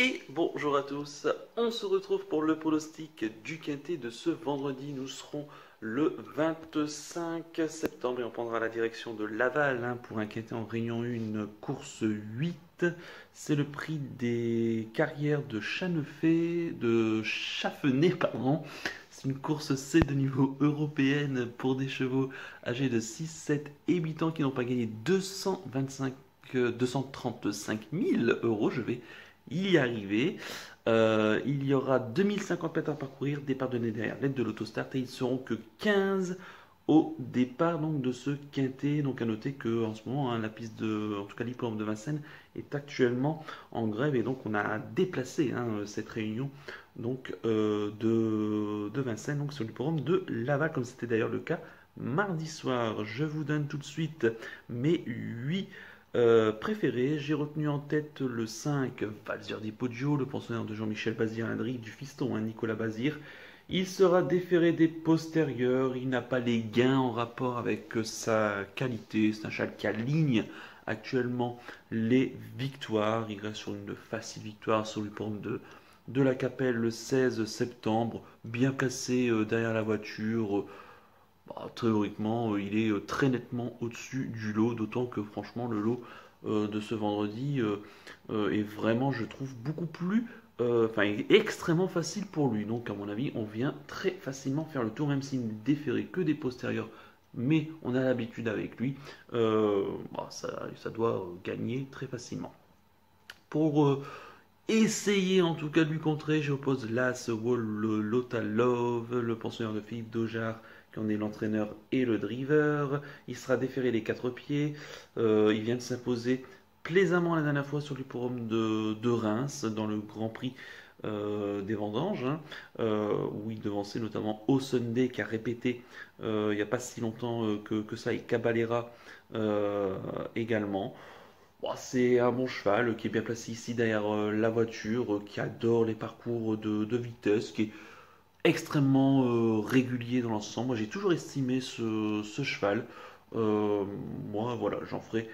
Et bonjour à tous, on se retrouve pour le pronostic du quinté de ce vendredi. Nous serons le 25 septembre et on prendra la direction de Laval pour un quinté en réunion 1, course 8. C'est le prix des carrières de Chaffenay, pardon. C'est une course C de niveau européenne pour des chevaux âgés de 6, 7 et 8 ans qui n'ont pas gagné 235 000 euros. Je vais y arriver. Il y aura 2050 mètres à parcourir, départ donné derrière l'aide de l'autostart et ils seront que 15 au départ donc de ce quinté. Donc à noter que en ce moment la piste de, en tout cas l'hippodrome de Vincennes est actuellement en grève et donc on a déplacé cette réunion donc de Vincennes donc sur l'hippodrome de Laval comme c'était d'ailleurs le cas mardi soir. Je vous donne tout de suite mes 8 préféré. J'ai retenu en tête le 5, Valseur di, le pensionnaire de Jean-Michel Bazire, l'adric du fiston, Nicolas Bazire. Il sera déféré des postérieurs, il n'a pas les gains en rapport avec sa qualité, c'est un cheval qui aligne actuellement les victoires. Il reste sur une facile victoire sur le pont de la Capelle le 16 septembre, bien placé derrière la voiture. Bah, théoriquement, il est très nettement au-dessus du lot, d'autant que franchement le lot de ce vendredi est vraiment, je trouve, beaucoup plus, extrêmement facile pour lui. Donc à mon avis, on vient très facilement faire le tour, même s'il ne déférait que des postérieurs, mais on a l'habitude avec lui, ça doit gagner très facilement. Pour essayer en tout cas de lui contrer, je oppose Lass Wall, Lotalove, le pensionnaire de Philippe Daugeard, qui en est l'entraîneur et le driver. Il sera déféré les 4 pieds. Il vient de s'imposer plaisamment la dernière fois sur l'hippodrome de Reims, dans le Grand Prix des Vendanges, où il devançait notamment O'Sunday, qui a répété il n'y a pas si longtemps que ça, et Cabalera également. Bon, c'est un bon cheval qui est bien placé ici derrière la voiture, qui adore les parcours de vitesse, qui est extrêmement régulier dans l'ensemble. Moi j'ai toujours estimé ce cheval. Moi voilà, j'en ferai,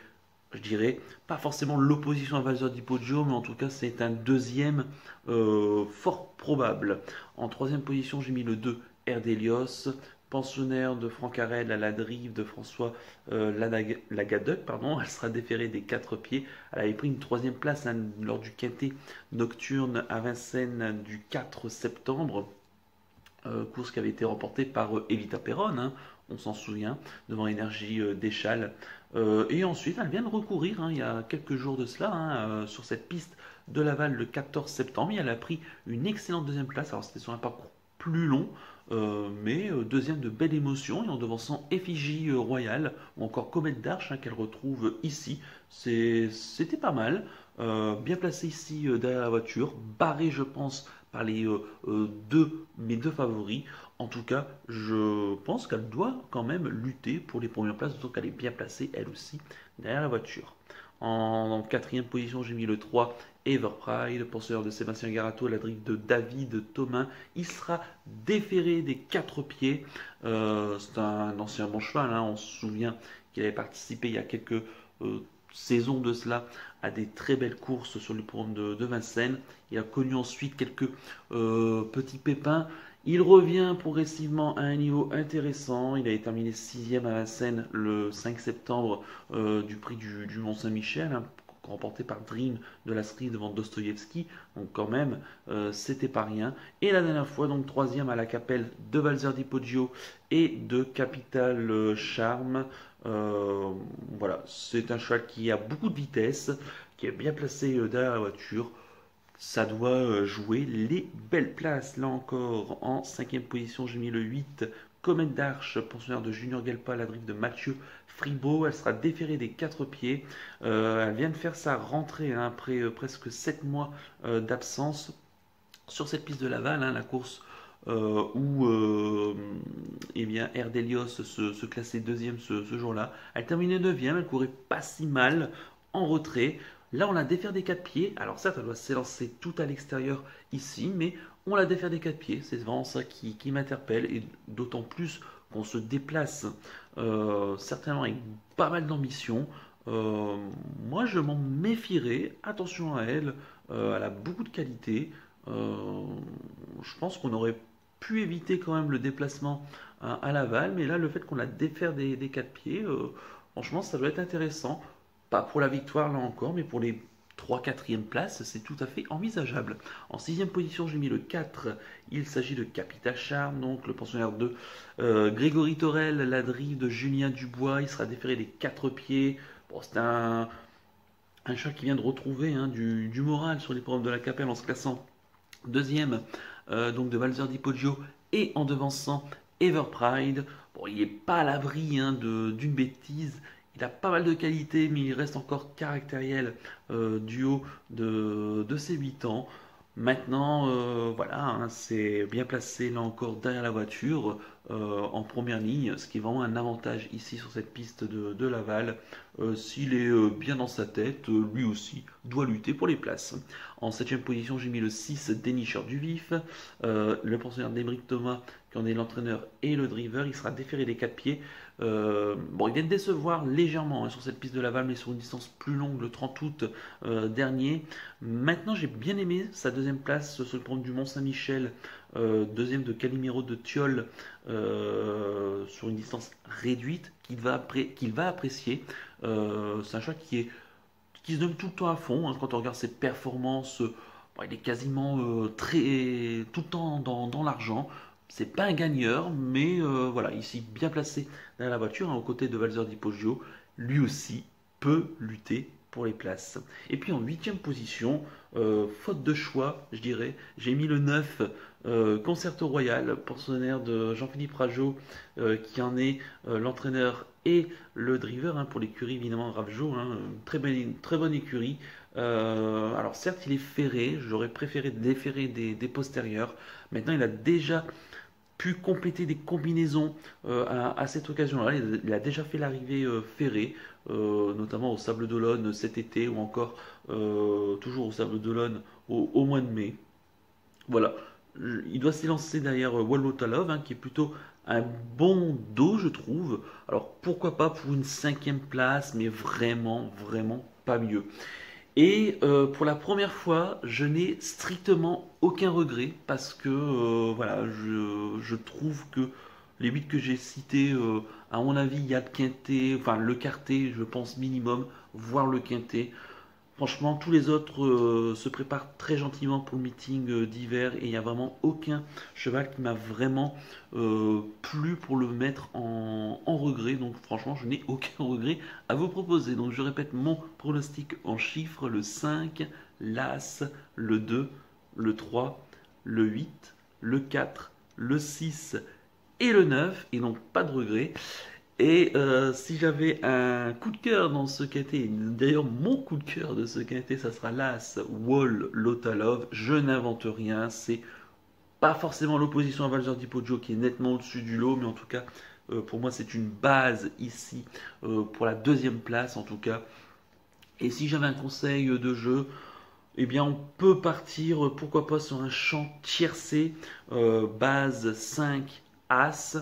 je dirais, pas forcément l'opposition à Valseur di, mais en tout cas c'est un deuxième fort probable. En troisième position, j'ai mis le 2, Herdelios, pensionnaire de Franck Harel à la drive de François Lagaduc, pardon. Elle sera déférée des 4 pieds. Elle avait pris une troisième place lors du quinté nocturne à Vincennes du 4 septembre. Course qui avait été remportée par Evita Perron, on s'en souvient, devant Énergie des Châles. Et ensuite, elle vient de recourir il y a quelques jours de cela, sur cette piste de Laval le 14 septembre. Et elle a pris une excellente deuxième place, alors c'était sur un parcours plus long, mais deuxième de belle émotion, et en devançant Effigie Royale ou encore Comète d'Arche qu'elle retrouve ici. C'était pas mal, bien placé ici derrière la voiture, barré je pense par les mes deux favoris. En tout cas, je pense qu'elle doit quand même lutter pour les premières places, d'autant qu'elle est bien placée elle aussi derrière la voiture. En quatrième position, j'ai mis le 3, Everpride, le penseur de Sébastien Guarato, la drive de David Thomas. Il sera déféré des 4 pieds. C'est un ancien bon cheval. On se souvient qu'il avait participé il y a quelques saisons de cela à des très belles courses sur le programme de Vincennes. Il a connu ensuite quelques petits pépins. Il revient progressivement à un niveau intéressant. Il avait terminé 6e à Vincennes le 5 septembre du prix du Mont-Saint-Michel, remporté par Dream de la Serie devant Dostoïevski. Donc quand même, c'était pas rien. Et la dernière fois, donc 3e à la Capelle de Valseur di et de Capital Charme. Voilà, c'est un cheval qui a beaucoup de vitesse, qui est bien placé derrière la voiture. Ça doit jouer les belles places. Là encore, en 5e position, j'ai mis le 8, Comète d'Arche, pensionnaire de Junior Guelpa, la drive de Mathieu Fribaud. Elle sera déférée des 4 pieds. Elle vient de faire sa rentrée après presque 7 mois d'absence sur cette piste de Laval, la course où Herdelios se classait deuxième ce jour-là. Elle terminait 9e, elle courait pas si mal en retrait. Là, on la défère des 4 pieds. Alors certes, elle doit s'élancer tout à l'extérieur ici, mais on la défère des 4 pieds. C'est vraiment ça qui m'interpelle, et d'autant plus qu'on se déplace certainement avec pas mal d'ambition. Moi, je m'en méfierais. Attention à elle. Elle a beaucoup de qualité. Je pense qu'on aurait pu éviter quand même le déplacement à Laval. Mais là, le fait qu'on la défaire des 4 pieds, franchement, ça doit être intéressant. Pas pour la victoire, là encore, mais pour les 3-4e places, c'est tout à fait envisageable. En 6e position, j'ai mis le 4. Il s'agit de Capital Charme, donc le pensionnaire de Grégory Thorel, la drive de Julien Dubois. Il sera déféré des 4 pieds. Bon, c'est un chat qui vient de retrouver du moral sur les programmes de la Capelle en se classant 2e, donc de Valseur di et en devançant Everpride. Bon, il n'est pas à l'abri d'une bêtise. Il a pas mal de qualité, mais il reste encore caractériel du haut de ses 8 ans. Maintenant, voilà, c'est bien placé là encore derrière la voiture, en première ligne, ce qui est vraiment un avantage ici sur cette piste de Laval. S'il est bien dans sa tête, lui aussi doit lutter pour les places. En 7e position, j'ai mis le 6, Dénicheur du Vif, le pensionnaire d'Emeric Thomas, qui en est l'entraîneur et le driver. Il sera déféré des 4 pieds. Bon, il vient de décevoir légèrement sur cette piste de Laval, mais sur une distance plus longue, le 30 août dernier. Maintenant, j'ai bien aimé sa deuxième place sur le programme du Mont-Saint-Michel, deuxième de Calimero de Thiol, sur une distance réduite qu'il va apprécier. C'est un choix qui se donne tout le temps à fond. Quand on regarde ses performances, bon, il est quasiment tout le temps dans l'argent. C'est pas un gagneur, mais voilà, ici bien placé dans la voiture, aux côtés de Valseur di Poggio, lui aussi peut lutter pour les places. Et puis en 8e position, faute de choix, je dirais, j'ai mis le 9, Concerto Royal, pensionnaire de Jean-Philippe Rageau, qui en est l'entraîneur et le driver pour l'écurie, évidemment, Rageau, très bonne écurie. Alors certes, il est ferré, j'aurais préféré déferrer des postérieurs. Maintenant, il a déjà pu compléter des combinaisons à cette occasion-là. Il a déjà fait l'arrivée ferrée, notamment au Sable d'Olonne cet été, ou encore toujours au Sable d'Olonne au mois de mai. Voilà, il doit s'élancer derrière Lotalove, qui est plutôt un bon dos, je trouve. Alors pourquoi pas pour une 5e place, mais vraiment, vraiment pas mieux. Et pour la première fois, je n'ai strictement aucun regret parce que voilà, je trouve que les 8 que j'ai cités, à mon avis, il y a le quintet, enfin le quartet, je pense minimum, voire le quintet. Franchement, tous les autres se préparent très gentiment pour le meeting d'hiver et il n'y a vraiment aucun cheval qui m'a vraiment plu pour le mettre en regret. Donc franchement, je n'ai aucun regret à vous proposer. Donc je répète mon pronostic en chiffres, le 5, l'As, le 2, le 3, le 8, le 4, le 6 et le 9. Et donc pas de regret. Et si j'avais un coup de cœur dans ce quintet, d'ailleurs mon coup de cœur de ce quintet, ça sera Lass Wall, Lotalove. Je n'invente rien, c'est pas forcément l'opposition à Valseur di Poggio qui est nettement au-dessus du lot, mais en tout cas, pour moi, c'est une base ici pour la 2e place en tout cas. Et si j'avais un conseil de jeu, eh bien on peut partir, pourquoi pas, sur un champ tiercé, base 5, As.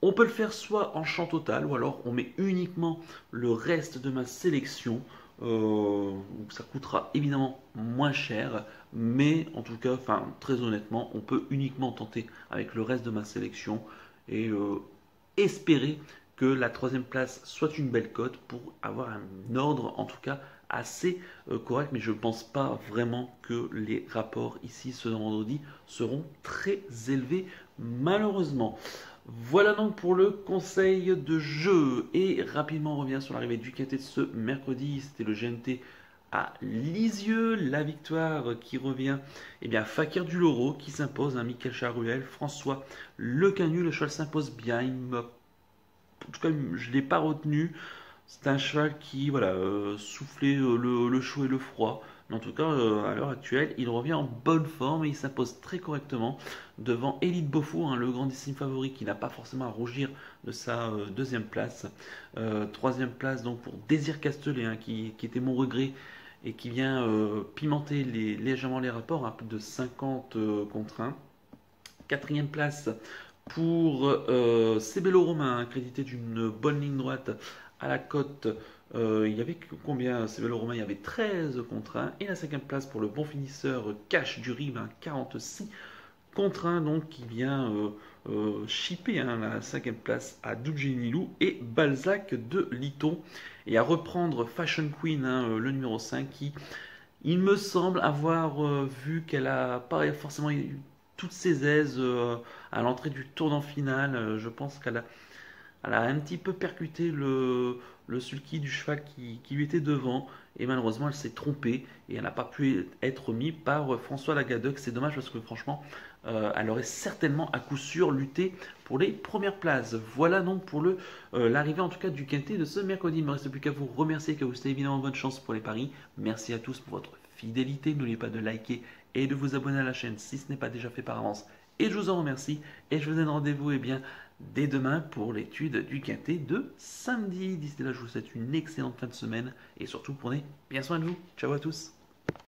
On peut le faire soit en champ total, ou alors on met uniquement le reste de ma sélection. Ça coûtera évidemment moins cher, mais en tout cas, très honnêtement, on peut uniquement tenter avec le reste de ma sélection et espérer que la 3e place soit une belle cote pour avoir un ordre en tout cas assez correct. Mais je ne pense pas vraiment que les rapports ici ce vendredi seront très élevés malheureusement. Voilà donc pour le conseil de jeu. Et rapidement, on revient sur l'arrivée du quintet de ce mercredi. C'était le GNT à Lisieux. La victoire qui revient, eh bien, Fakir du Loro qui s'impose, Michael Charuel, François Le Canu. Le cheval s'impose bien. En tout cas, je ne l'ai pas retenu. C'est un cheval qui voilà, soufflait le chaud et le froid. Mais en tout cas, à l'heure actuelle, il revient en bonne forme et il s'impose très correctement devant Élite Beaufour, le grandissime favori qui n'a pas forcément à rougir de sa 2e place. 3e place donc pour Désir Castelet, qui était mon regret et qui vient pimenter légèrement les rapports, plus de 50 contre 1. 4e place pour Cébélo Romain, crédité d'une bonne ligne droite à la cote. Il y avait combien, Cébélo Romain? Il y avait 13 contre 1, et la 5e place pour le bon finisseur Cash du Rib, 46 contre 1, donc qui vient chipper la 5e place à Doudjenilou et Balzac de Liton, et à reprendre Fashion Queen, le numéro 5, qui il me semble avoir vu qu'elle a pas forcément eu toutes ses aises à l'entrée du tournant final. Je pense qu'elle a un petit peu percuté le sulky du cheval qui lui était devant, et malheureusement elle s'est trompée et elle n'a pas pu être mise par François Lagaduc. C'est dommage parce que franchement elle aurait certainement à coup sûr lutté pour les premières places. Voilà donc pour l'arrivée en tout cas du quinté de ce mercredi. Il ne me reste plus qu'à vous remercier, qu'à vous souhaiter évidemment bonne chance pour les paris. Merci à tous pour votre fidélité, n'oubliez pas de liker et de vous abonner à la chaîne si ce n'est pas déjà fait par avance, et je vous en remercie, et je vous donne rendez-vous dès demain pour l'étude du quinté de samedi. D'ici là, je vous souhaite une excellente fin de semaine et surtout prenez bien soin de vous. Ciao à tous.